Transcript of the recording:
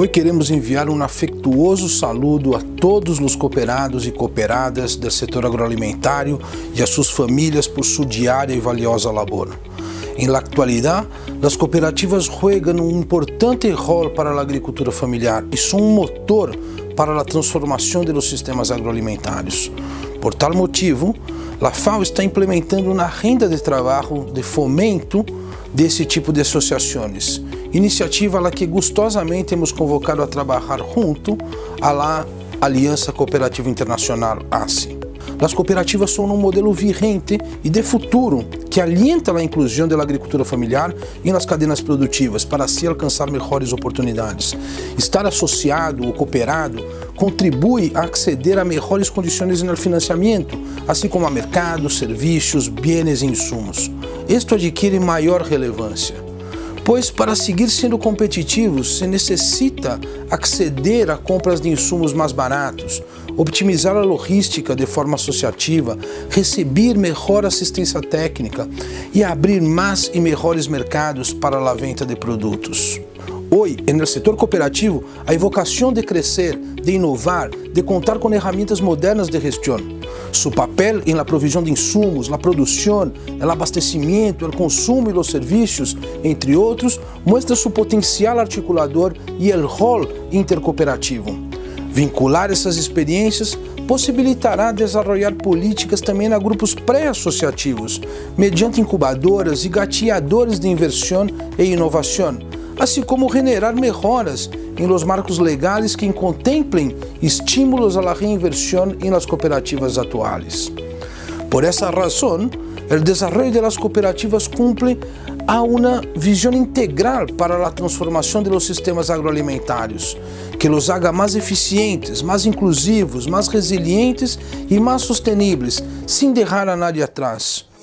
Hoy queremos enviar un afectuoso saludo a todos los cooperados y cooperadas del sector agroalimentario y a sus familias por su diaria y valiosa labor. En la actualidad, las cooperativas juegan un importante rol para la agricultura familiar y son un motor para la transformación de los sistemas agroalimentarios. Por tal motivo, la FAO está implementando una agenda de trabajo de fomento desse tipo de associações, iniciativa a que gostosamente temos convocado a trabalhar junto à Aliança Cooperativa Internacional, ACI. As cooperativas são um modelo vigente e de futuro que alienta a inclusão da agricultura familiar em las cadenas produtivas para assim alcançar melhores oportunidades. Estar associado ou cooperado contribui a acceder a melhores condições no financiamento, assim como a mercados, serviços, bens e insumos. Isto adquire maior relevância, pois para seguir sendo competitivos se necessita acceder a compras de insumos mais baratos, optimizar a logística de forma associativa, receber melhor assistência técnica e abrir mais e melhores mercados para a venda de produtos. Hoje, no setor cooperativo, a vocação de crescer, de inovar, de contar com ferramentas modernas de gestão. Su papel en la provisión de insumos, la producción, el abastecimiento, el consumo y los servicios, entre otros, muestra su potencial articulador y el rol intercooperativo. Vincular essas experiências possibilitará desenvolver políticas também a grupos pré-associativos, mediante incubadoras e gatilhadores de inversão e inovação, assim como generar melhoras em los marcos legais que contemplem estímulos à reinversão em las cooperativas atuais. Por essa razão, o desenvolvimento de las cooperativas cumpre a uma visão integral para a transformação de los sistemas agroalimentários, que los haga mais eficientes, mais inclusivos, mais resilientes e mais sustentáveis, sem deixar a nadie atrás.